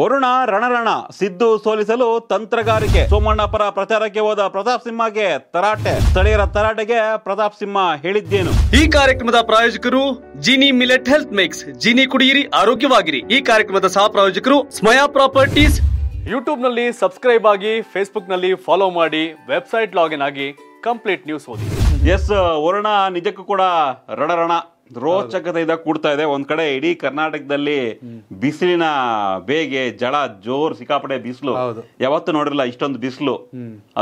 ವರುಣ ರಣರಣ ಸಿದ್ದು ಸೋಲಿಸಲು ತಂತ್ರಗಾರಿಕೆ. ಸೋಮಣ್ಣ ಪರ ಪ್ರಚಾರಕ್ಕೆ ಹೋದ ಪ್ರತಾಪ್ ಸಿಂಹಗೆ ತರಾಟೆ. ಸ್ಥಳೀಯರ ತರಾಟೆಗೆ ಪ್ರತಾಪ್ ಸಿಂಹ ಹೇಳಿದ್ದೇನು? ಈ ಕಾರ್ಯಕ್ರಮದ ಪ್ರಾಯೋಜಕರು Jini millet health mix. Jini ಕುಡಿಯಿರಿ, ಆರೋಗ್ಯವಾಗಿರಿ. ಈ ಕಾರ್ಯಕ್ರಮದ ಸಹ ಪ್ರಾಯೋಜಕರು ಸ್ಮಯಾ ಪ್ರಾಪರ್ಟೀಸ್. ಯೂಟ್ಯೂಬ್ನಲ್ಲಿ ಸಬ್ಸ್ಕ್ರೈಬ್ ಆಗಿ, ಫೇಸ್ಬುಕ್ನಲ್ಲಿ ಫಾಲೋ ಮಾಡಿ, ವೆಬ್ಸೈಟ್ ಲಾಗಿನ್ ಆಗಿ ಕಂಪ್ಲೀಟ್ ನ್ಯೂಸ್ ಓದಿ. ಎಸ್, ವರುಣ ನಿಜಕ್ಕೂ ಕೂಡ ರಣರಣ ರೋಚಕತೆಯಿಂದ ಕೂಡ್ತಾ ಇದೆ. ಒಂದ್ ಕಡೆ ಇಡೀ ಕರ್ನಾಟಕದಲ್ಲಿ ಬಿಸಿಲಿನ ಬೇಗೆ ಜಳ ಜೋರ್, ಸಿಕ್ಕಾಪಡೆ ಬಿಸಿಲು. ಯಾವತ್ತು ನೋಡಿರಲ್ಲ ಇಷ್ಟೊಂದು ಬಿಸಿಲು.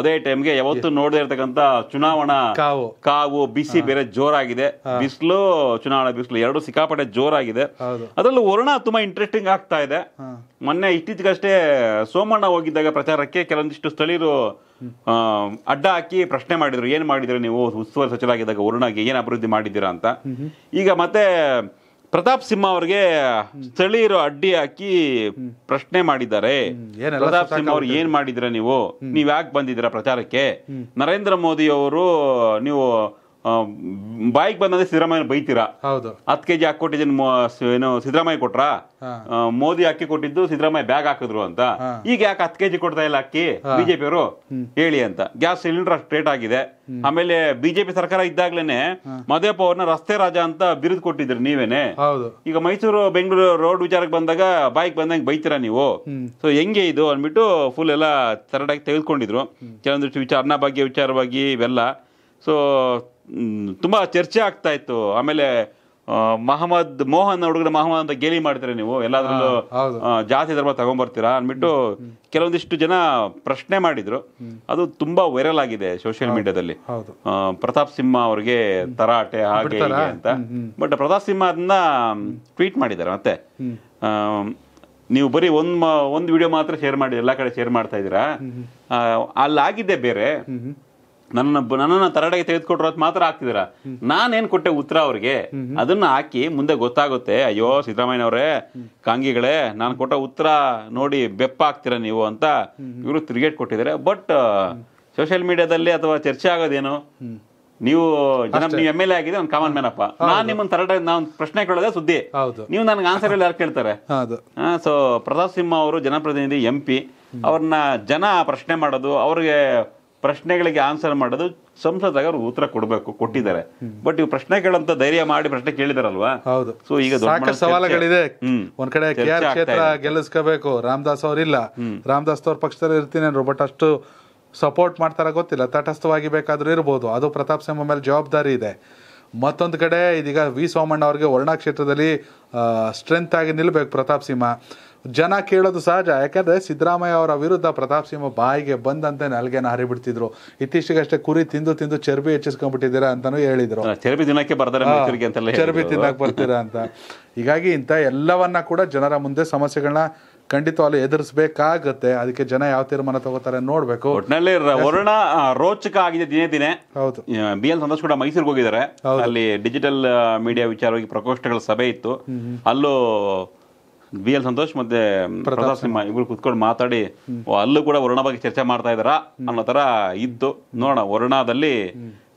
ಅದೇ ಟೈಮ್ಗೆ ಯಾವತ್ತು ನೋಡದೆ ಇರ್ತಕ್ಕಂತ ಚುನಾವಣಾ ಕಾವು, ಬಿಸಿ ಬೇರೆ ಜೋರಾಗಿದೆ. ಬಿಸಿಲು, ಚುನಾವಣಾ ಬಿಸಿಲು ಎರಡು ಸಿಕ್ಕಾಪಡೆ ಜೋರಾಗಿದೆ. ಅದರಲ್ಲೂ ವರುಣ ತುಂಬಾ ಇಂಟ್ರೆಸ್ಟಿಂಗ್ ಆಗ್ತಾ ಇದೆ. ಮೊನ್ನೆ ಇತ್ತೀಚೆಗಷ್ಟೇ ಸೋಮಣ್ಣ ಹೋಗಿದ್ದಾಗ ಪ್ರಚಾರಕ್ಕೆ ಕೆಲವೊಂದಿಷ್ಟು ಸ್ಥಳೀಯರು ಅಡ್ಡ ಹಾಕಿ ಪ್ರಶ್ನೆ ಮಾಡಿದ್ರು, ಏನ್ ಮಾಡಿದ್ರು ನೀವು ಉಸ್ತುವಾರಿ ಸಚಿವರಾಗಿದ್ದಾಗ ವರುಣಾಗೆ, ಏನ್ ಅಭಿವೃದ್ಧಿ ಮಾಡಿದ್ದೀರಾ ಅಂತ. ಈಗ ಮತ್ತೆ ಪ್ರತಾಪ್ ಸಿಂಹ ಅವ್ರಿಗೆ ಸ್ಥಳೀಯರು ಅಡ್ಡಿ ಹಾಕಿ ಪ್ರಶ್ನೆ ಮಾಡಿದ್ದಾರೆ. ಪ್ರತಾಪ್ ಸಿಂಹ ಅವ್ರು ಏನ್ ಮಾಡಿದಿರ ನೀವು, ನೀವ್ ಯಾಕೆ ಬಂದಿದ್ದೀರಾ ಪ್ರಚಾರಕ್ಕೆ? ನರೇಂದ್ರ ಮೋದಿ ಅವರು ನೀವು ಬಾಯಿಗೆ ಬಂದ್ರೆ ಸಿದ್ದರಾಮಯ್ಯ ಬೈತೀರಾ? 10 kg ಅಕ್ಕಿ ಕೊಟ್ಟಿದ್ದೀನಿ, ಏನು ಸಿದ್ದರಾಮಯ್ಯ ಕೊಟ್ರಾ? ಮೋದಿ ಅಕ್ಕಿ ಕೊಟ್ಟಿದ್ದು ಸಿದ್ದರಾಮಯ್ಯ ಬ್ಯಾಗ್ ಹಾಕಿದ್ರು ಅಂತ. ಈಗ ಯಾಕೆ 10 kg ಕೊಡ್ತಾ ಇಲ್ಲ ಅಕ್ಕಿ ಬಿಜೆಪಿ ಅವರು ಹೇಳಿ ಅಂತ. ಗ್ಯಾಸ್ ಸಿಲಿಂಡರ್ ಸ್ಟ್ರೇಟ್ ಆಗಿದೆ. ಆಮೇಲೆ ಬಿಜೆಪಿ ಸರ್ಕಾರ ಇದ್ದಾಗ್ಲೇನೆ ಮದೇಪ ಅವ್ರನ್ನ ರಸ್ತೆ ರಾಜ ಅಂತ ಬಿರುದು ಕೊಟ್ಟಿದ್ರಿ ನೀವೇನೆ. ಈಗ ಮೈಸೂರು ಬೆಂಗಳೂರು ರೋಡ್ ವಿಚಾರಕ್ಕೆ ಬಂದಾಗ ಬಾಯಿಗೆ ಬಂದಂಗೆ ಬೈತೀರಾ ನೀವು? ಸೊ ಹೆಂಗೆ ಇದು ಅಂದ್ಬಿಟ್ಟು ಫುಲ್ ಎಲ್ಲ ತರಡಾಗಿ ತೆಗೆದುಕೊಂಡಿದ್ರು. ಕೆಲವೊಂದಿಷ್ಟು ವಿಚಾರ, ಅನ್ನ ಭಾಗ್ಯ ವಿಚಾರವಾಗಿ ಇವೆಲ್ಲ ಸೊ ತುಂಬಾ ಚರ್ಚೆ ಆಗ್ತಾ ಇತ್ತು. ಆಮೇಲೆ ಮಹಮ್ಮದ್ ಮೋಹನ್ ಹುಡುಗರ ಮಹಮ್ಮದ್ ಅಂತ ಗೇಲಿ ಮಾಡ್ತೀರಾ ನೀವು, ಎಲ್ಲಾದ್ರಲ್ಲೂ ಜಾತಿ ಧರ್ಮ ತಗೊಂಡ್ಬರ್ತೀರಾ ಅಂದ್ಬಿಟ್ಟು ಕೆಲವೊಂದಿಷ್ಟು ಜನ ಪ್ರಶ್ನೆ ಮಾಡಿದ್ರು. ಅದು ತುಂಬಾ ವೈರಲ್ ಆಗಿದೆ ಸೋಷಿಯಲ್ ಮೀಡಿಯಾದಲ್ಲಿ, ಪ್ರತಾಪ್ ಸಿಂಹ ಅವ್ರಿಗೆ ತರಾಟೆ ಹಾಗೆ ಅಂತ. ಬಟ್ ಪ್ರತಾಪ್ ಸಿಂಹ ಅದನ್ನ ಟ್ವೀಟ್ ಮಾಡಿದ್ದಾರೆ. ಮತ್ತೆ ನೀವು ಬರೀ ಒಂದು ವಿಡಿಯೋ ಮಾತ್ರ ಶೇರ್ ಮಾಡಿ ಎಲ್ಲಾ ಕಡೆ ಶೇರ್ ಮಾಡ್ತಾ ಇದ್ದೀರಾ, ಅಲ್ಲಾಗಿದೆ ಬೇರೆ, ನನ್ನನ್ನ ತರಡೆಗೆ ತೆಗೆದುಕೊಟ್ರೋದ್ ಮಾತ್ರ ಹಾಕ್ತಿದಿರ, ನಾನೇನ್ ಕೊಟ್ಟೆ ಉತ್ತರ ಅವ್ರಿಗೆ ಅದನ್ನ ಹಾಕಿ, ಮುಂದೆ ಗೊತ್ತಾಗುತ್ತೆ ಅಯ್ಯೋ ಸಿದ್ದರಾಮಯ್ಯನವ್ರೆ ಕಾಂಗಿಗಳೇ ನಾನು ಕೊಟ್ಟ ಉತ್ತರ ನೋಡಿ ಬೆಪ್ಪ ಆಗ್ತೀರಾ ನೀವು ಅಂತ ಇವರು ತಿರುಗೇಟ್ ಕೊಟ್ಟಿದ್ದಾರೆ. ಬಟ್ ಸೋಷಿಯಲ್ ಮೀಡಿಯಾದಲ್ಲಿ ಅಥವಾ ಚರ್ಚೆ ಆಗೋದೇನು, ನೀವು MLA ಆಗಿದೆ ಒಂದು ಕಾಮನ್ ಮ್ಯಾನ್ ಅಪ್ಪ, ನಾನ್ ನಿಮ್ಮನ್ನ ತರಡೆ ನಾವ್ ಪ್ರಶ್ನೆ ಕೇಳೋದೇ ಸುದ್ದಿ, ನೀವು ನನ್ಗೆ ಆನ್ಸರ್ ಎಲ್ಲ ಯಾರು ಕೇಳ್ತಾರೆ? ಸೊ ಪ್ರತಾಪ್ ಸಿಂಹ ಅವರು ಜನಪ್ರತಿನಿಧಿ, MP, ಅವ್ರನ್ನ ಜನ ಪ್ರಶ್ನೆ ಮಾಡೋದು, ಅವ್ರಿಗೆ ಪ್ರಶ್ನೆಗಳಿಗೆ ಆನ್ಸರ್ ಮಾಡೋದು, ಸಂಸದಾಗ ಅವ್ರಿಗೆ ಉತ್ತರ ಕೊಡಬೇಕು, ಕೊಟ್ಟಿದ್ದಾರೆ. ಬಟ್ ಇವ್ ಪ್ರಶ್ನೆ ಕೇಳಂತ ಧೈರ್ಯ ಮಾಡಿ ಪ್ರಶ್ನೆ ಕೇಳಿದಾರಲ್ವಾ? ಸೊ ಈಗ ಸಾಕಷ್ಟು ಸವಾಲುಗಳಿದೆ. ಒಂದ್ ಕಡೆ KR ಕ್ಷೇತ್ರ ಗೆಲ್ಲಿಸ್ಕೋಬೇಕು, ರಾಮದಾಸ್ ಅವ್ರಿಲ್ಲ, ರಾಮದಾಸ್ ಅವ್ರ ಪಕ್ಷದಲ್ಲಿ ಇರ್ತೀನಿ ಅಂದ್ರು, ಬಟ್ ಅಷ್ಟು ಸಪೋರ್ಟ್ ಮಾಡ್ತಾರ ಗೊತ್ತಿಲ್ಲ, ತಟಸ್ಥವಾಗಿ ಬೇಕಾದ್ರೂ ಇರ್ಬೋದು, ಅದು ಪ್ರತಾಪ್ ಸಿಂಹ ಮೇಲೆ ಜವಾಬ್ದಾರಿ ಇದೆ. ಮತ್ತೊಂದು ಕಡೆ ಇದೀಗ ವಿ ಸೋಮಣ್ಣ ಅವ್ರಿಗೆ ವರ್ಣ ಕ್ಷೇತ್ರದಲ್ಲಿ ಸ್ಟ್ರೆಂತ್ ಆಗಿ ನಿಲ್ಬೇಕು ಪ್ರತಾಪ್ ಸಿಂಹ. ಜನ ಕೇಳೋದು ಸಹಜ, ಯಾಕಂದರೆ ಸಿದ್ದರಾಮಯ್ಯ ಅವರ ವಿರುದ್ಧ ಪ್ರತಾಪ್ ಸಿಂಹ ಬಾಯಿಗೆ ಬಂದಂತೆ ನಲ್ಗೆನ ಹರಿಬಿಡ್ತಿದ್ರು. ಇತ್ತೀಚೆಗಷ್ಟೇ ಕುರಿ ತಿಂದು ತಿಂದು ಚರ್ಬಿ ಹೆಚ್ಚಿಸ್ಕೊಂಡ್ಬಿಟ್ಟಿದ್ದೀರಾ ಅಂತಾನು ಹೇಳಿದ್ರು, ಚರ್ಬಿ ದಿನಕ್ಕೆ ಬರ್ತಾರೆ, ಚರ್ಬಿ ತಿನ್ನಕ್ಕೆ ಬರ್ತೀರಾ ಅಂತ. ಹೀಗಾಗಿ ಇಂಥ ಎಲ್ಲವನ್ನ ಕೂಡ ಜನರ ಮುಂದೆ ಸಮಸ್ಯೆಗಳನ್ನ ಖಂಡಿತವಾಗ್ಲೂ ಎದುರಿಸಬೇಕಾಗತ್ತೆ. ಅದಕ್ಕೆ ಜನ ಯಾವ ತೀರ್ಮಾನ ತಗೋತಾರೆ ನೋಡ್ಬೇಕು. ಒಟ್ಟಿನಲ್ಲಿ ವರುಣ ರೋಚಕ ಆಗಿದೆ ದಿನೇ ದಿನೇ. ಹೌದು, BL ಸಂತೋಷ್ ಕೂಡ ಮೈಸೂರಿಗೆ ಹೋಗಿದ್ದಾರೆ. ಅಲ್ಲಿ ಡಿಜಿಟಲ್ ಮೀಡಿಯಾ ವಿಚಾರವಾಗಿ ಪ್ರಕೋಷ್ಠಗಳ ಸಭೆ ಇತ್ತು. ಅಲ್ಲೂ BL ಸಂತೋಷ್ ಮತ್ತೆ ಪ್ರತಾಪ್ ಸಿಂಹ ಇಬ್ರು ಕುತ್ಕೊಂಡು ಮಾತಾಡಿ ಅಲ್ಲೂ ಕೂಡ ವರುಣ ಬಗ್ಗೆ ಚರ್ಚೆ ಮಾಡ್ತಾ ಇದ್ದಾರಾ ಅನ್ನೋ ತರ ಇದ್ದು. ನೋಡೋಣ, ವರುಣದಲ್ಲಿ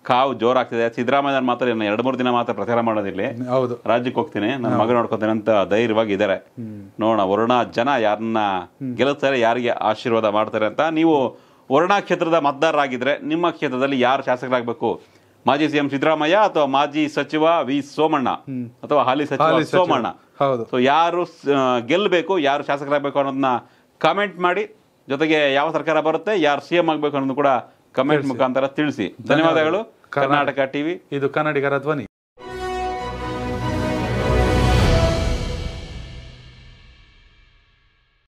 ಕಾವು ಜೋರಾಗ್ತಿದೆ. ಸಿದ್ದರಾಮಯ್ಯ ಮಾತ್ರ 2-3 ದಿನ ಮಾತ್ರ ಪ್ರಚಾರ ಮಾಡೋದಿಲ್ಲ, ರಾಜ್ಯಕ್ಕೆ ಹೋಗ್ತೀನಿ, ನನ್ನ ಮಗ ನೋಡ್ಕೊತೇನೆ ಅಂತ ಧೈರ್ಯವಾಗಿ ಇದ್ದಾರೆ. ನೋಡೋಣ ವರುಣ ಜನ ಯಾರನ್ನ ಗೆಲ್ಲಿಸ್ತಾರೆ, ಯಾರಿಗೆ ಆಶೀರ್ವಾದ ಮಾಡ್ತಾರೆ ಅಂತ. ನೀವು ವರುಣ ಕ್ಷೇತ್ರದ ಮತದಾರರಾಗಿದ್ರೆ ನಿಮ್ಮ ಕ್ಷೇತ್ರದಲ್ಲಿ ಯಾರು ಶಾಸಕರಾಗಬೇಕು? ಮಾಜಿ CM ಸಿದ್ದರಾಮಯ್ಯ ಅಥವಾ ಮಾಜಿ ಸಚಿವ V ಸೋಮಣ್ಣ ಅಥವಾ ಹಾಲಿ ಸಚಿವ ಸೋಮಣ್ಣ? ಸೊ ಯಾರು ಗೆಲ್ಲಬೇಕು, ಯಾರು ಶಾಸಕರಾಗಬೇಕು ಅನ್ನೋದನ್ನ ಕಮೆಂಟ್ ಮಾಡಿ. ಜೊತೆಗೆ ಯಾವ ಸರ್ಕಾರ ಬರುತ್ತೆ, ಯಾರು CM ಆಗಬೇಕು ಅನ್ನೋದು ಕೂಡ ಕಮೆಂಟ್ ಮುಖಾಂತರ ತಿಳಿಸಿ. ಧನ್ಯವಾದಗಳು. ಕರ್ನಾಟಕ TV, ಇದು ಕನ್ನಡಿಗರ ಧ್ವನಿ.